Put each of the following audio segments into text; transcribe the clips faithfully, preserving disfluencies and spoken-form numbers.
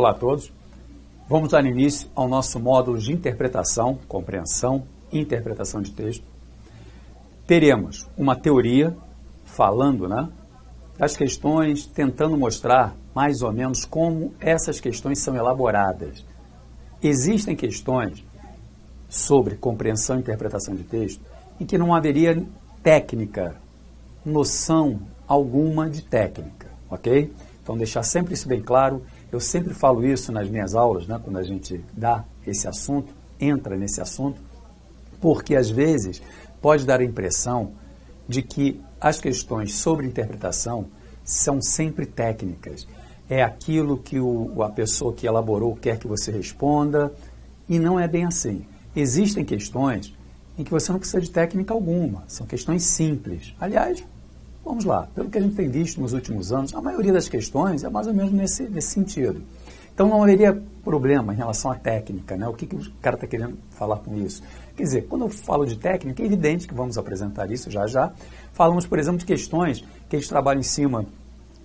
Olá a todos. Vamos dar início ao nosso módulo de interpretação, compreensão e interpretação de texto. Teremos uma teoria falando, né, das questões, tentando mostrar mais ou menos como essas questões são elaboradas. Existem questões sobre compreensão e interpretação de texto em que não haveria técnica, noção alguma de técnica, ok? Então, deixar sempre isso bem claro. Eu sempre falo isso nas minhas aulas, né, quando a gente dá esse assunto, entra nesse assunto, porque às vezes pode dar a impressão de que as questões sobre interpretação são sempre técnicas. É aquilo que o, a pessoa que elaborou quer que você responda, e não é bem assim. Existem questões em que você não precisa de técnica alguma, são questões simples. Aliás, vamos lá, pelo que a gente tem visto nos últimos anos, a maioria das questões é mais ou menos nesse, nesse sentido. Então não haveria problema em relação à técnica, né? O que, que o cara está querendo falar com isso? Quer dizer, quando eu falo de técnica, é evidente que vamos apresentar isso já já. Falamos, por exemplo, de questões que eles trabalham em cima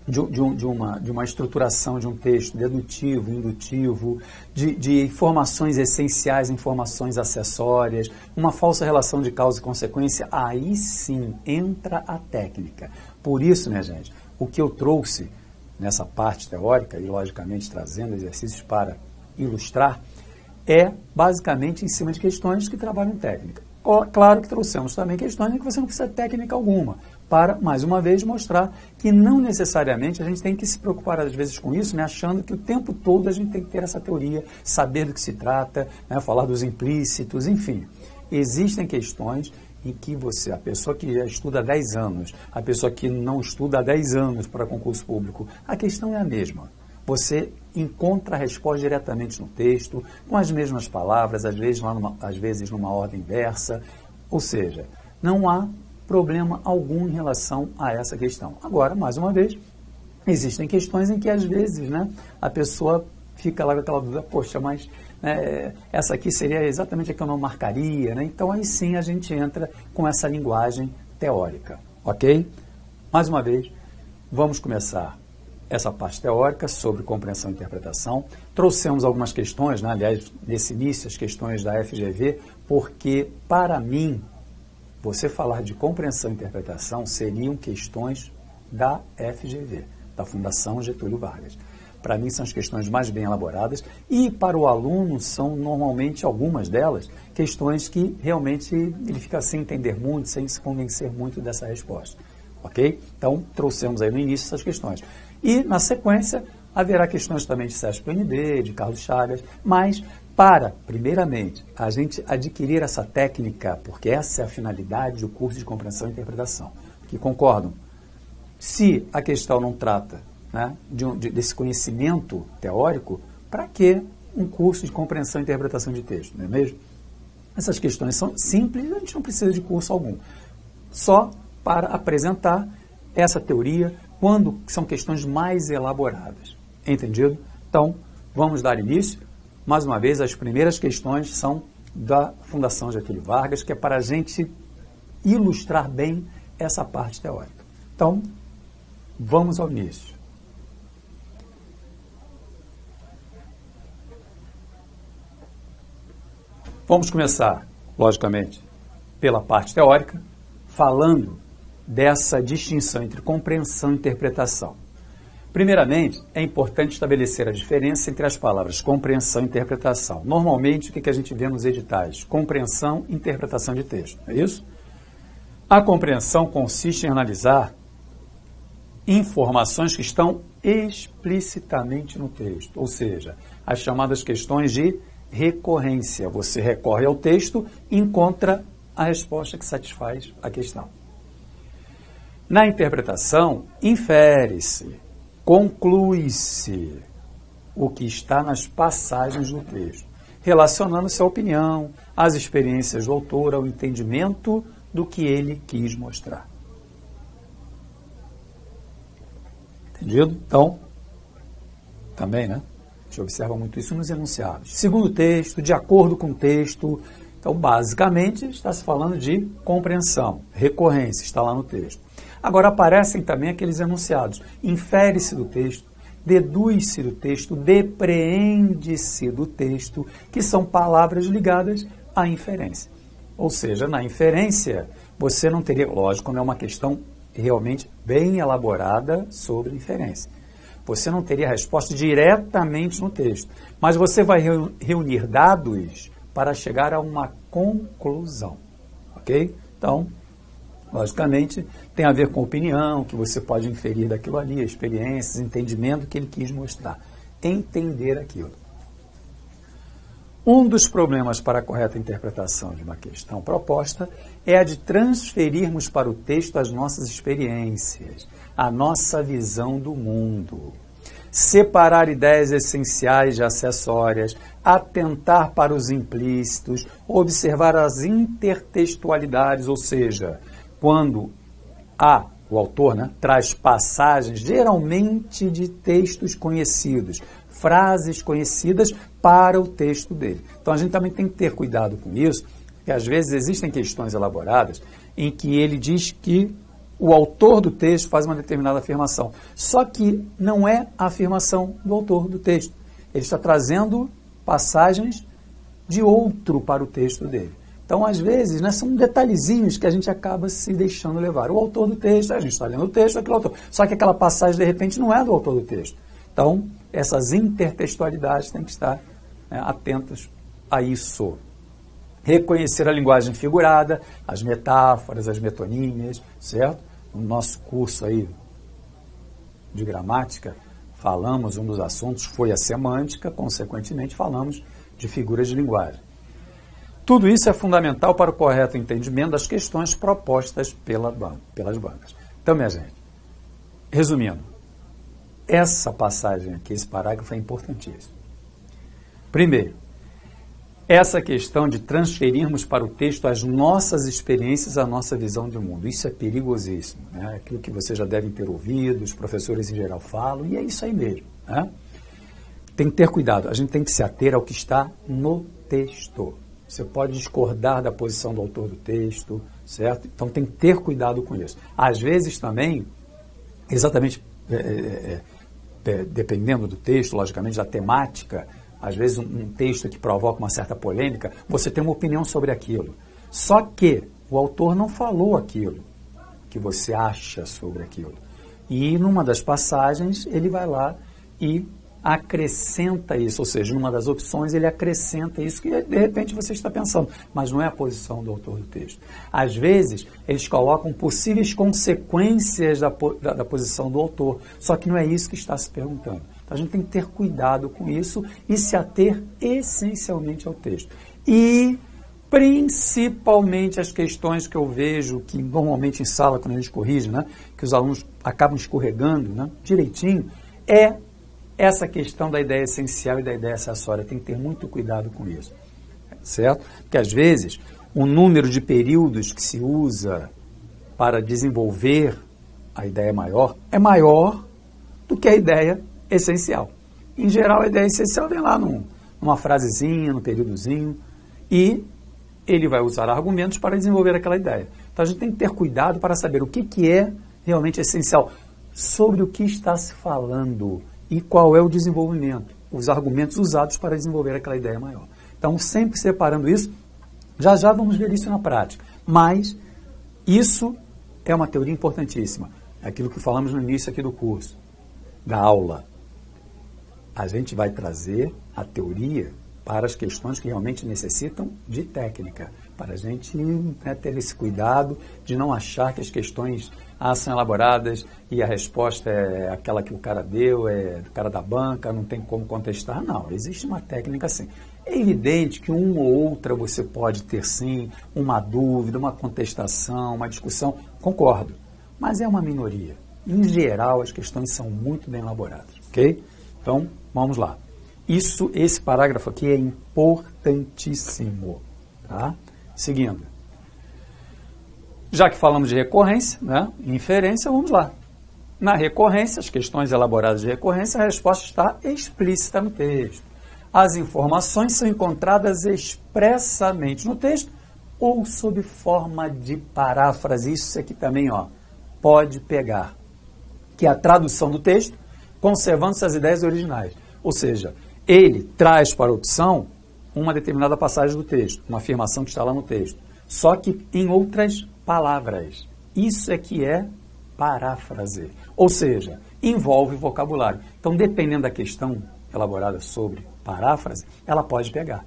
de, de, um, de, uma, de uma estruturação de um texto dedutivo, indutivo, de, de informações essenciais, informações acessórias, uma falsa relação de causa e consequência. Aí sim entra a técnica. Por isso, minha gente, o que eu trouxe nessa parte teórica, e logicamente trazendo exercícios para ilustrar, é basicamente em cima de questões que trabalham técnica. Claro que trouxemos também questões em que você não precisa de técnica alguma, para, mais uma vez, mostrar que não necessariamente a gente tem que se preocupar, às vezes, com isso, né, achando que o tempo todo a gente tem que ter essa teoria, saber do que se trata, né, falar dos implícitos, enfim. Existem questões em que você, a pessoa que já estuda há dez anos, a pessoa que não estuda há dez anos para concurso público, a questão é a mesma. Você encontra a resposta diretamente no texto, com as mesmas palavras, às vezes, lá numa, às vezes numa ordem inversa, ou seja, não há problema algum em relação a essa questão. Agora, mais uma vez, existem questões em que às vezes, né, a pessoa fica lá com aquela dúvida, poxa, mas né, essa aqui seria exatamente a que eu não marcaria, né? Então aí sim a gente entra com essa linguagem teórica, ok? Mais uma vez, vamos começar essa parte teórica sobre compreensão e interpretação. Trouxemos algumas questões, né? Aliás, nesse início, as questões da F G V, porque, para mim, você falar de compreensão e interpretação seriam questões da F G V, da Fundação Getúlio Vargas. Para mim, são as questões mais bem elaboradas e, para o aluno, são normalmente algumas delas questões que realmente ele fica sem entender muito, sem se convencer muito dessa resposta. Ok? Então, trouxemos aí no início essas questões. E, na sequência, haverá questões também de Sesp U N B, de Carlos Chagas, mas para, primeiramente, a gente adquirir essa técnica, porque essa é a finalidade do curso de compreensão e interpretação, que concordam, se a questão não trata, né, de um, de, desse conhecimento teórico, para que um curso de compreensão e interpretação de texto, não é mesmo? Essas questões são simples, a gente não precisa de curso algum, só para apresentar essa teoria, quando são questões mais elaboradas. Entendido? Então, vamos dar início. Mais uma vez, as primeiras questões são da Fundação Getúlio Vargas, que é para a gente ilustrar bem essa parte teórica. Então, vamos ao início. Vamos começar, logicamente, pela parte teórica, falando dessa distinção entre compreensão e interpretação. Primeiramente, é importante estabelecer a diferença entre as palavras compreensão e interpretação. Normalmente, o que a gente vê nos editais? Compreensão e interpretação de texto, é isso? A compreensão consiste em analisar informações que estão explicitamente no texto, ou seja, as chamadas questões de recorrência. Você recorre ao texto e encontra a resposta que satisfaz a questão. Na interpretação, infere-se, conclui-se o que está nas passagens do texto, relacionando-se à opinião, às experiências do autor, ao entendimento do que ele quis mostrar. Entendido? Então, também, né? A gente observa muito isso nos enunciados. Segundo o texto, de acordo com o texto. Então, basicamente, está se falando de compreensão, recorrência, está lá no texto. Agora, aparecem também aqueles enunciados, infere-se do texto, deduz-se do texto, depreende-se do texto, que são palavras ligadas à inferência. Ou seja, na inferência, você não teria, lógico, não é uma questão realmente bem elaborada sobre inferência. Você não teria resposta diretamente no texto, mas você vai reunir dados para chegar a uma conclusão, ok? Então, logicamente, tem a ver com opinião, que você pode inferir daquilo ali, experiências, entendimento que ele quis mostrar, entender aquilo. Um dos problemas para a correta interpretação de uma questão proposta é a de transferirmos para o texto as nossas experiências, a nossa visão do mundo. Separar ideias essenciais de acessórias, atentar para os implícitos, observar as intertextualidades, ou seja, quando a, o autor, né, traz passagens geralmente de textos conhecidos, frases conhecidas para o texto dele. Então, a gente também tem que ter cuidado com isso, porque às vezes existem questões elaboradas em que ele diz que o autor do texto faz uma determinada afirmação, só que não é a afirmação do autor do texto. Ele está trazendo passagens de outro para o texto dele. Então, às vezes, né, são detalhezinhos que a gente acaba se deixando levar. O autor do texto, a gente está lendo o texto, aquele autor. Só que aquela passagem, de repente, não é do autor do texto. Então, essas intertextualidades têm que estar, né, atentos a isso. Reconhecer a linguagem figurada, as metáforas, as metonímias, certo? No nosso curso aí de gramática, falamos, um dos assuntos foi a semântica, consequentemente falamos de figuras de linguagem. Tudo isso é fundamental para o correto entendimento das questões propostas pela ban- pelas bancas. Então, minha gente, resumindo, essa passagem aqui, esse parágrafo é importantíssimo. Primeiro, essa questão de transferirmos para o texto as nossas experiências, a nossa visão do mundo. Isso é perigosíssimo, né? Aquilo que vocês já devem ter ouvido, os professores em geral falam, e é isso aí mesmo, né? Tem que ter cuidado, a gente tem que se ater ao que está no texto. Você pode discordar da posição do autor do texto, certo? Então tem que ter cuidado com isso. Às vezes também, exatamente... É, é, é, dependendo do texto, logicamente, da temática, às vezes um, um texto que provoca uma certa polêmica, você tem uma opinião sobre aquilo. Só que o autor não falou aquilo que você acha sobre aquilo. E numa das passagens ele vai lá e acrescenta isso, ou seja, numa das opções ele acrescenta isso que de repente você está pensando, mas não é a posição do autor do texto. Às vezes, eles colocam possíveis consequências da, da, da posição do autor, só que não é isso que está se perguntando. Então, a gente tem que ter cuidado com isso e se ater essencialmente ao texto. E, principalmente, as questões que eu vejo, que normalmente em sala, quando a gente corrige, né, que os alunos acabam escorregando, né, direitinho, é essa questão da ideia essencial e da ideia acessória. Tem que ter muito cuidado com isso, certo? Porque às vezes o número de períodos que se usa para desenvolver a ideia maior é maior do que a ideia essencial. Em geral, a ideia essencial vem lá num, numa frasezinha, num períodozinho, e ele vai usar argumentos para desenvolver aquela ideia. Então a gente tem que ter cuidado para saber o que, que é realmente essencial, sobre o que está se falando, e qual é o desenvolvimento, os argumentos usados para desenvolver aquela ideia maior. Então, sempre separando isso, já já vamos ver isso na prática. Mas isso é uma teoria importantíssima. Aquilo que falamos no início aqui do curso, da aula. A gente vai trazer a teoria para as questões que realmente necessitam de técnica, para a gente, né, ter esse cuidado de não achar que as questões ah, são elaboradas e a resposta é aquela que o cara deu, é do cara da banca, não tem como contestar. Não, existe uma técnica sim. É evidente que uma ou outra você pode ter sim, uma dúvida, uma contestação, uma discussão, concordo, mas é uma minoria. Em geral, as questões são muito bem elaboradas, ok? Então, vamos lá. Isso, esse parágrafo aqui é importantíssimo, tá? Seguindo, já que falamos de recorrência, né, inferência, vamos lá. Na recorrência, as questões elaboradas de recorrência, a resposta está explícita no texto. As informações são encontradas expressamente no texto ou sob forma de paráfrase. Isso aqui também, ó, pode pegar, que a tradução do texto conservando-se as ideias originais. Ou seja, ele traz para a opção uma determinada passagem do texto, uma afirmação que está lá no texto, só que em outras palavras. Isso é que é paráfrase, ou seja, envolve vocabulário. Então, dependendo da questão elaborada sobre paráfrase, ela pode pegar,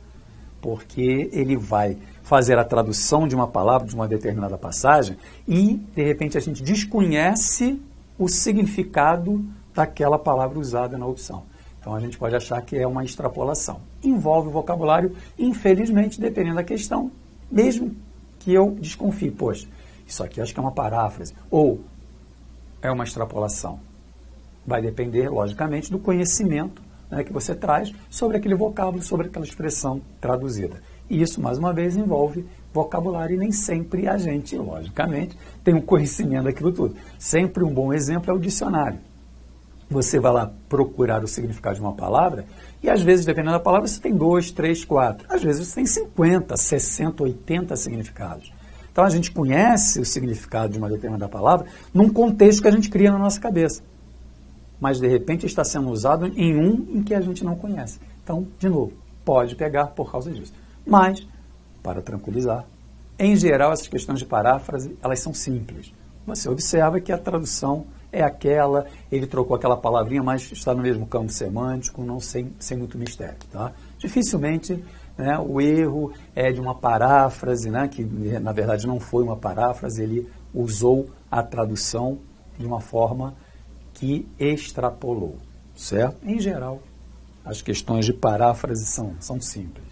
porque ele vai fazer a tradução de uma palavra, de uma determinada passagem, e, de repente, a gente desconhece o significado daquela palavra usada na opção. Então, a gente pode achar que é uma extrapolação. Envolve o vocabulário, infelizmente, dependendo da questão, mesmo que eu desconfie, poxa, isso aqui acho que é uma paráfrase, ou é uma extrapolação. Vai depender, logicamente, do conhecimento, né, que você traz sobre aquele vocábulo, sobre aquela expressão traduzida. E isso, mais uma vez, envolve vocabulário e nem sempre a gente, logicamente, tem um conhecimento daquilo tudo. Sempre um bom exemplo é o dicionário. Você vai lá procurar o significado de uma palavra e, às vezes, dependendo da palavra, você tem dois, três, quatro. Às vezes, você tem cinquenta, sessenta, oitenta significados. Então, a gente conhece o significado de uma determinada palavra num contexto que a gente cria na nossa cabeça. Mas, de repente, está sendo usado em um em que a gente não conhece. Então, de novo, pode pegar por causa disso. Mas, para tranquilizar, em geral, essas questões de paráfrase, elas são simples. Você observa que a tradução é aquela, ele trocou aquela palavrinha, mas está no mesmo campo semântico, não sem, sem muito mistério. Tá? Dificilmente, né, o erro é de uma paráfrase, né, que na verdade não foi uma paráfrase, ele usou a tradução de uma forma que extrapolou, certo? Em geral, as questões de paráfrase são, são simples.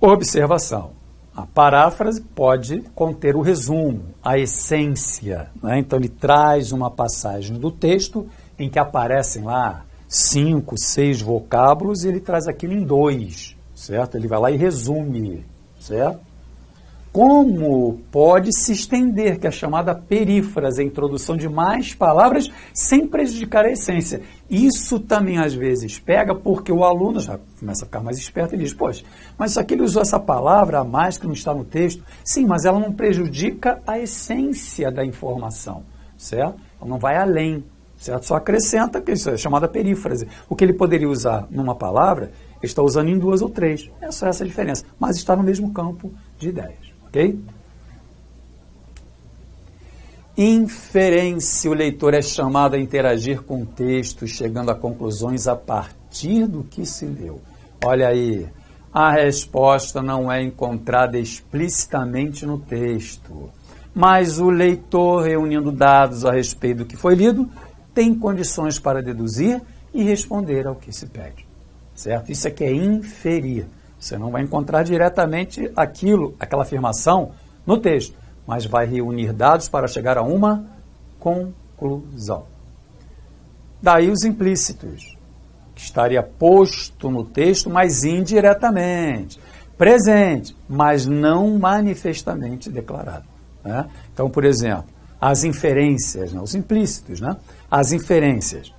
Observação. A paráfrase pode conter o resumo, a essência, né? Então, ele traz uma passagem do texto em que aparecem lá cinco, seis vocábulos e ele traz aquilo em dois, certo? Ele vai lá e resume, certo? Como pode se estender, que é chamada perífrase, a introdução de mais palavras sem prejudicar a essência. Isso também às vezes pega porque o aluno já começa a ficar mais esperto e diz, poxa, mas isso aqui ele usou essa palavra a mais que não está no texto. Sim, mas ela não prejudica a essência da informação, certo? Ela não vai além, certo? Só acrescenta, que isso é chamada perífrase. O que ele poderia usar numa palavra, ele está usando em duas ou três. É só essa a diferença, mas está no mesmo campo de ideias. Okay? Inferência. O leitor é chamado a interagir com o texto, chegando a conclusões a partir do que se leu. Olha aí, a resposta não é encontrada explicitamente no texto, mas o leitor, reunindo dados a respeito do que foi lido, tem condições para deduzir e responder ao que se pede. Certo? Isso aqui é inferir. Você não vai encontrar diretamente aquilo, aquela afirmação no texto, mas vai reunir dados para chegar a uma conclusão. Daí os implícitos, que estaria posto no texto, mas indiretamente, presente, mas não manifestamente declarado. Né? Então, por exemplo, as inferências, né? Os implícitos, né? As inferências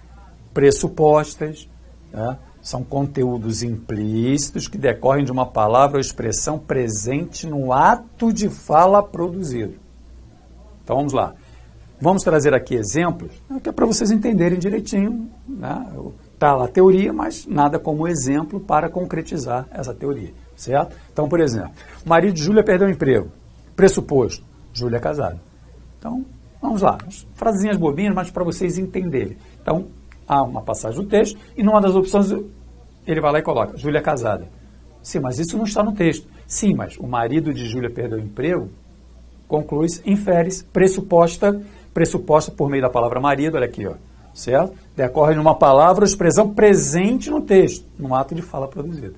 pressupostas, né? São conteúdos implícitos que decorrem de uma palavra ou expressão presente no ato de fala produzido. Então, vamos lá. Vamos trazer aqui exemplos, que é para vocês entenderem direitinho. Né? Tá lá a teoria, mas nada como exemplo para concretizar essa teoria, certo? Então, por exemplo, o marido de Júlia perdeu o emprego. Pressuposto, Júlia é casada. Então, vamos lá. Frasinhas bobinhas, mas para vocês entenderem. Então, há uma passagem do texto e numa das opções ele vai lá e coloca, Júlia é casada. Sim, mas isso não está no texto. Sim, mas o marido de Júlia perdeu o emprego, conclui-se, infere-se, pressuposta, pressuposta por meio da palavra marido, olha aqui, ó, certo? Decorre numa palavra ou expressão presente no texto, num ato de fala produzido.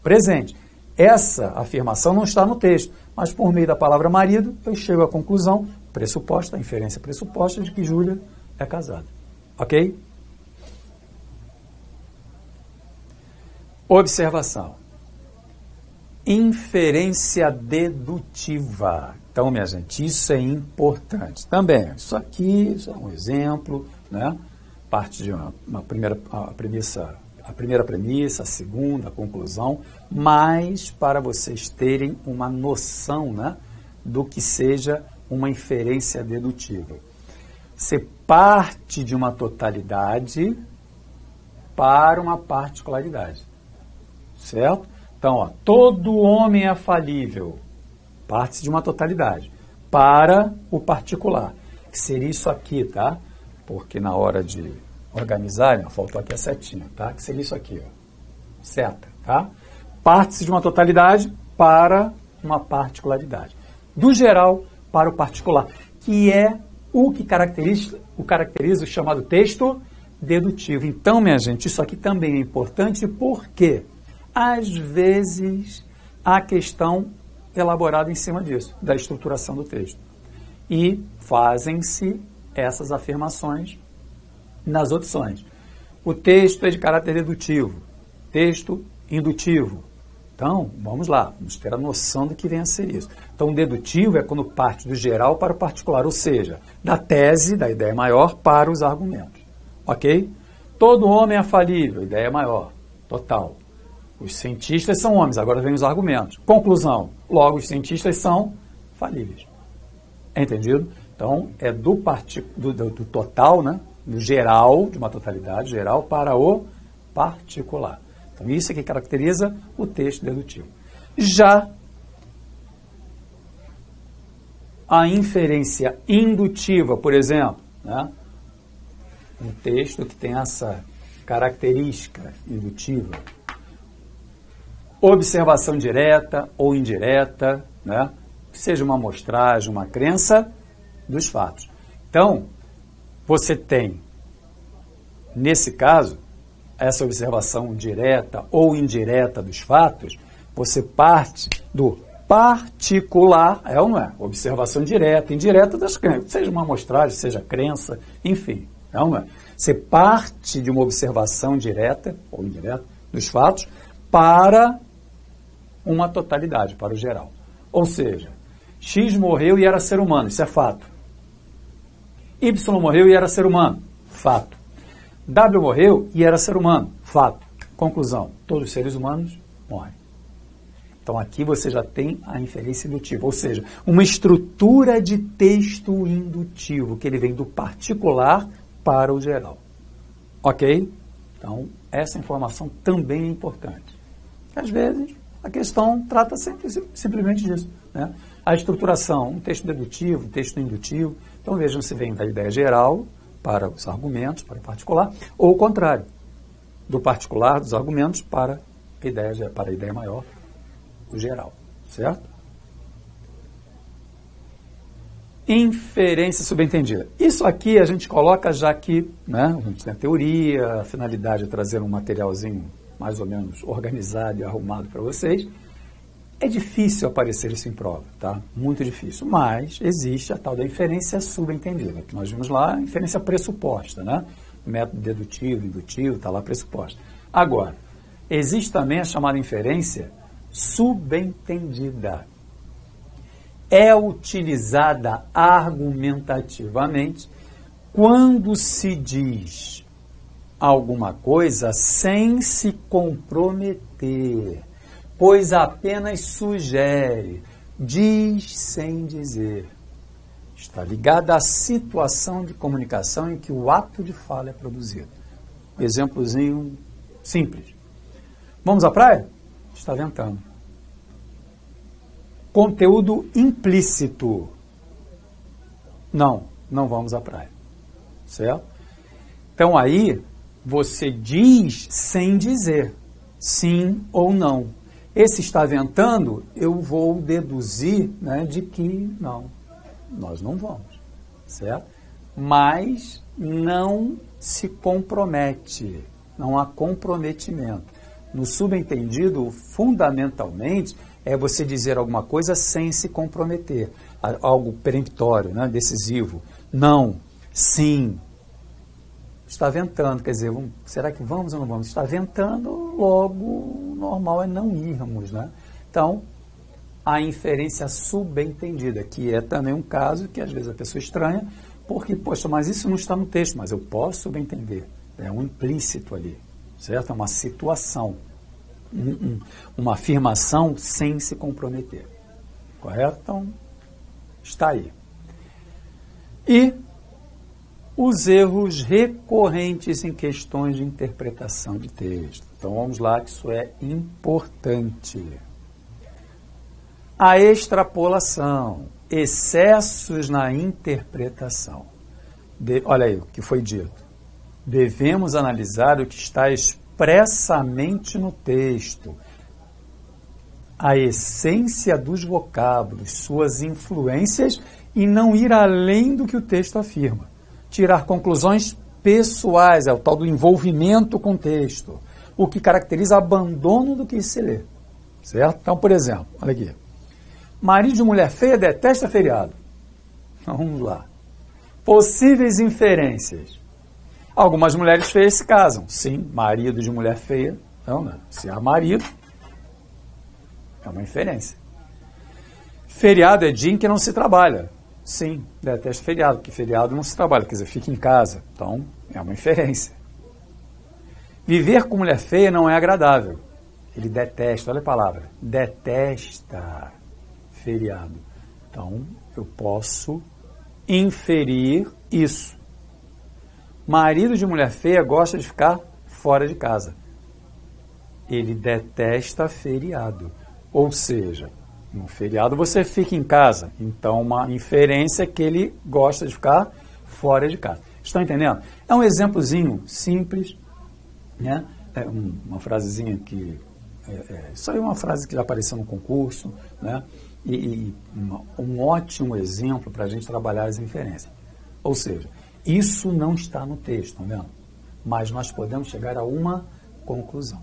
Presente. Essa afirmação não está no texto, mas por meio da palavra marido, eu chego à conclusão, pressuposta, inferência pressuposta, de que Júlia é casada. Ok? Observação. Inferência dedutiva. Então, minha gente, isso é importante. Também, isso aqui, isso é um exemplo, né? Parte de uma, uma primeira, a premissa, a primeira premissa, a segunda, a conclusão, mas para vocês terem uma noção, né, do que seja uma inferência dedutiva. ser parte de uma totalidade para uma particularidade, certo? Então, ó, todo homem é falível, parte de uma totalidade, para o particular, que seria isso aqui, tá? Porque na hora de organizar, ó, faltou aqui a setinha, tá? Que seria isso aqui, ó, seta, tá? Parte de uma totalidade para uma particularidade, do geral para o particular, que é o que caracteriza o, caracteriza o chamado texto dedutivo. Então, minha gente, isso aqui também é importante porque, às vezes, há questão elaborada em cima disso, da estruturação do texto. E fazem-se essas afirmações nas opções. O texto é de caráter dedutivo, texto indutivo. Então, vamos lá, vamos ter a noção do que vem a ser isso. Então, o dedutivo é quando parte do geral para o particular, ou seja, da tese, da ideia maior, para os argumentos. Ok? Todo homem é falível, ideia maior, total. Os cientistas são homens, agora vem os argumentos. Conclusão, logo os cientistas são falíveis. Entendido? Então, é do, partic... do, do, do total, né? Do geral, de uma totalidade geral, para o particular. Então, isso é que caracteriza o texto dedutivo. Já a inferência indutiva, por exemplo, né? Um texto que tem essa característica indutiva, observação direta ou indireta, né? Seja uma amostragem, uma crença dos fatos. Então, você tem, nesse caso, essa observação direta ou indireta dos fatos, você parte do particular, é ou não é? Observação direta, indireta das crenças, seja uma amostragem, seja crença, enfim, é ou não é? Você parte de uma observação direta ou indireta dos fatos para uma totalidade, para o geral. Ou seja, X morreu e era ser humano, isso é fato. Y morreu e era ser humano, fato. W morreu e era ser humano, fato. Conclusão, todos os seres humanos morrem. Então aqui você já tem a inferência indutiva, ou seja, uma estrutura de texto indutivo, que ele vem do particular para o geral. Ok? Então essa informação também é importante. Às vezes a questão trata sempre, simplesmente disso, né? A estruturação, um texto dedutivo, um texto indutivo. Então vejam se vem da ideia geral para os argumentos, para o particular, ou o contrário, do particular, dos argumentos, para a ideia, para a ideia maior, o geral, certo? Inferência subentendida. Isso aqui a gente coloca já que, né, a gente tem a teoria, a finalidade é trazer um materialzinho mais ou menos organizado e arrumado para vocês. É difícil aparecer isso em prova, tá? Muito difícil, mas existe a tal da inferência subentendida, que nós vimos lá, a inferência pressuposta, né? Método dedutivo, indutivo, está lá pressuposta. Agora, existe também a chamada inferência subentendida. É utilizada argumentativamente quando se diz alguma coisa sem se comprometer, pois apenas sugere, diz sem dizer. Está ligada à situação de comunicação em que o ato de fala é produzido. Um exemplozinho simples. Vamos à praia? Está ventando. Conteúdo implícito. Não, não vamos à praia. Certo? Então aí, você diz sem dizer, sim ou não. Esse está ventando, eu vou deduzir, né, de que não, nós não vamos, certo? Mas não se compromete, não há comprometimento. No subentendido, fundamentalmente, é você dizer alguma coisa sem se comprometer, algo peremptório, né, decisivo. Não, sim, está ventando, quer dizer, vamos, será que vamos ou não vamos? Está ventando, logo... normal é não irmos, né? Então, a inferência subentendida, que é também um caso que às vezes a pessoa estranha, porque, poxa, mas isso não está no texto, mas eu posso subentender. É um implícito ali, certo? É uma situação, um, um, uma afirmação sem se comprometer. Correto? Então, está aí. E os erros recorrentes em questões de interpretação de texto. Então vamos lá, que isso é importante. A extrapolação, excessos na interpretação. De, olha aí o que foi dito. Devemos analisar o que está expressamente no texto, a essência dos vocábulos, suas influências, e não ir além do que o texto afirma. Tirar conclusões pessoais, é o tal do envolvimento com o texto, o que caracteriza abandono do que se lê, certo? Então, por exemplo, olha aqui. Marido de mulher feia detesta feriado. Vamos lá. Possíveis inferências. Algumas mulheres feias se casam. Sim, marido de mulher feia. Então, né? Se há marido, é uma inferência. Feriado é dia em que não se trabalha. Sim, detesto feriado, porque feriado não se trabalha, quer dizer, fica em casa. Então, é uma inferência. Viver com mulher feia não é agradável. Ele detesta, olha a palavra, detesta feriado. Então, eu posso inferir isso. Marido de mulher feia gosta de ficar fora de casa. Ele detesta feriado. Ou seja, no feriado você fica em casa. Então, uma inferência é que ele gosta de ficar fora de casa. Estão entendendo? É um exemplozinho simples, né? É uma frasezinha que... É, é, isso aí é uma frase que já apareceu no concurso, né? E, e uma, um ótimo exemplo para a gente trabalhar as inferências. Ou seja, isso não está no texto, não é mesmo? Mas nós podemos chegar a uma conclusão.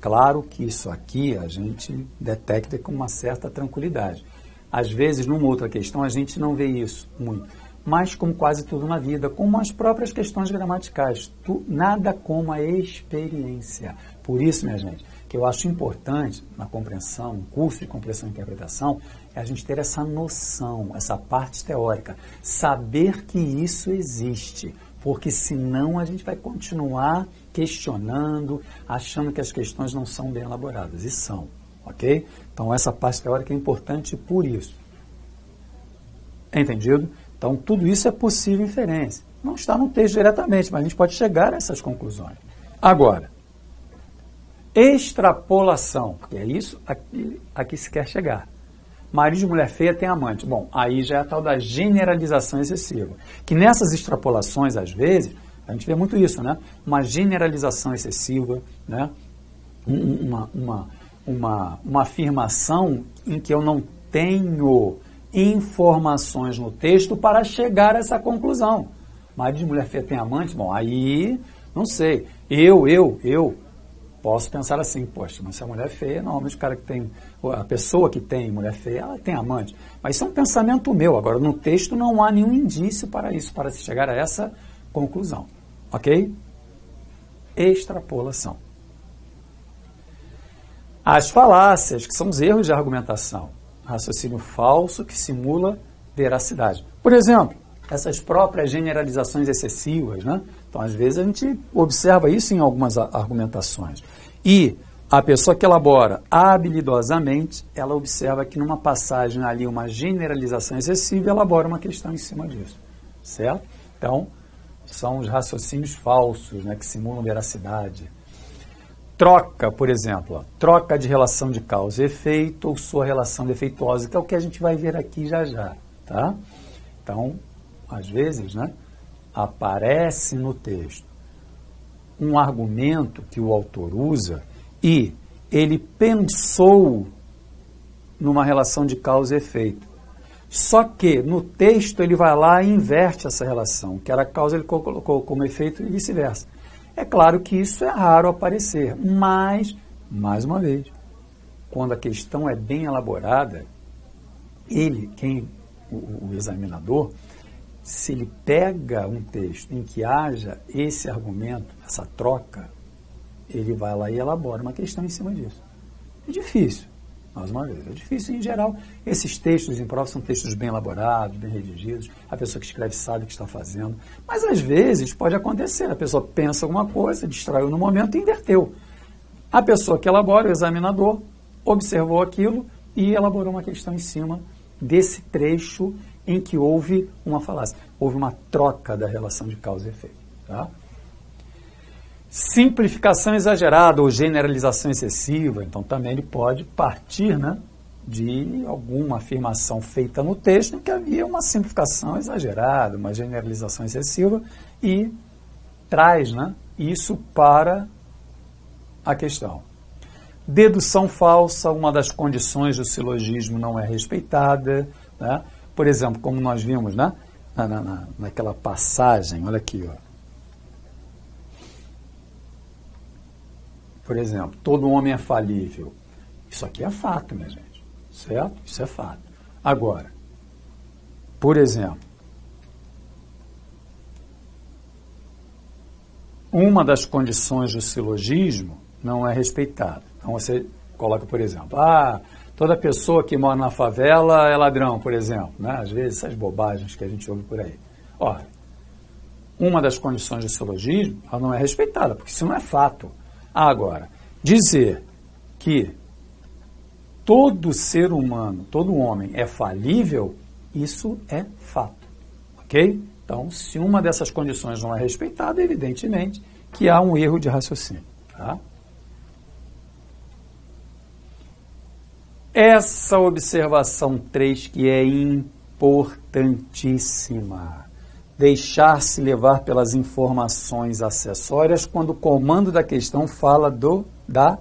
Claro que isso aqui a gente detecta com uma certa tranquilidade. Às vezes, numa outra questão, a gente não vê isso muito. Mas, como quase tudo na vida, como as próprias questões gramaticais, tu, nada como a experiência. Por isso, minha gente, que eu acho importante na compreensão, no curso de compreensão e interpretação, é a gente ter essa noção, essa parte teórica, saber que isso existe, porque senão a gente vai continuar questionando, achando que as questões não são bem elaboradas, e são, ok? Então, essa parte teórica é importante por isso. Entendido? Então, tudo isso é possível inferência. Não está no texto diretamente, mas a gente pode chegar a essas conclusões. Agora, extrapolação, porque é isso aqui, aqui se quer chegar. Marido de mulher feia tem amante. Bom, aí já é a tal da generalização excessiva, que nessas extrapolações, às vezes, a gente vê muito isso, né? Uma generalização excessiva, né? Uma, uma, uma, uma afirmação em que eu não tenho informações no texto para chegar a essa conclusão. Marido de mulher feia tem amante? Bom, aí, não sei. Eu, eu, eu posso pensar assim, poxa, mas se a mulher feia, normalmente o cara que tem, a pessoa que tem mulher feia, ela tem amante. Mas isso é um pensamento meu. Agora, no texto não há nenhum indício para isso, para se chegar a essa conclusão. Ok? Extrapolação. As falácias, que são os erros de argumentação. Raciocínio falso que simula veracidade. Por exemplo, essas próprias generalizações excessivas, né? Então, às vezes, a gente observa isso em algumas argumentações. E a pessoa que elabora habilidosamente, ela observa que numa passagem ali, uma generalização excessiva, elabora uma questão em cima disso, certo? Então, são os raciocínios falsos, né, que simulam veracidade. Troca, por exemplo, ó, troca de relação de causa e efeito ou sua relação defeituosa, que é o que a gente vai ver aqui já já, tá? Então, às vezes, né, aparece no texto um argumento que o autor usa e ele pensou numa relação de causa e efeito. Só que no texto ele vai lá e inverte essa relação, que era a causa ele colocou como efeito e vice-versa. É claro que isso é raro aparecer, mas, mais uma vez, quando a questão é bem elaborada, ele, quem, o, o examinador, se ele pega um texto em que haja esse argumento, essa troca, ele vai lá e elabora uma questão em cima disso. É difícil, mais uma vez, é difícil em geral. Esses textos em prova são textos bem elaborados, bem redigidos, a pessoa que escreve sabe o que está fazendo, mas às vezes pode acontecer, a pessoa pensa alguma coisa, distraiu no momento e inverteu. A pessoa que elabora, o examinador, observou aquilo e elaborou uma questão em cima desse trecho em que houve uma falácia, houve uma troca da relação de causa e efeito. Tá? Simplificação exagerada ou generalização excessiva, então também ele pode partir, né, de alguma afirmação feita no texto em que havia uma simplificação exagerada, uma generalização excessiva, e traz, né, isso para a questão. Dedução falsa, uma das condições do silogismo não é respeitada, né? Por exemplo, como nós vimos, né, na, na, naquela passagem, olha aqui, ó. Por exemplo, todo homem é falível. Isso aqui é fato, minha gente. Certo? Isso é fato. Agora, por exemplo, uma das condições do silogismo não é respeitada. Então você coloca, por exemplo, ah, toda pessoa que mora na favela é ladrão, por exemplo. Né? Às vezes essas bobagens que a gente ouve por aí. Ora, uma das condições do silogismo, ela não é respeitada, porque isso não é fato. Agora, dizer que todo ser humano, todo homem é falível, isso é fato, ok? Então, se uma dessas condições não é respeitada, evidentemente que há um erro de raciocínio, tá? Essa observação três que é importantíssima. Deixar-se levar pelas informações acessórias quando o comando da questão fala do, da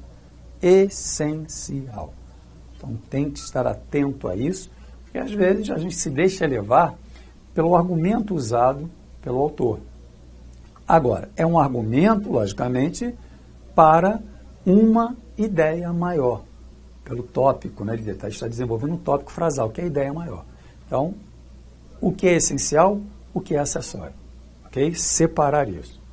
essencial. Então tem que estar atento a isso, porque às vezes a gente se deixa levar pelo argumento usado pelo autor. Agora, é um argumento, logicamente, para uma ideia maior, pelo tópico, né? Ele está desenvolvendo um tópico frasal, que é a ideia maior. Então, o que é essencial? O que é acessório, ok? Separar isso.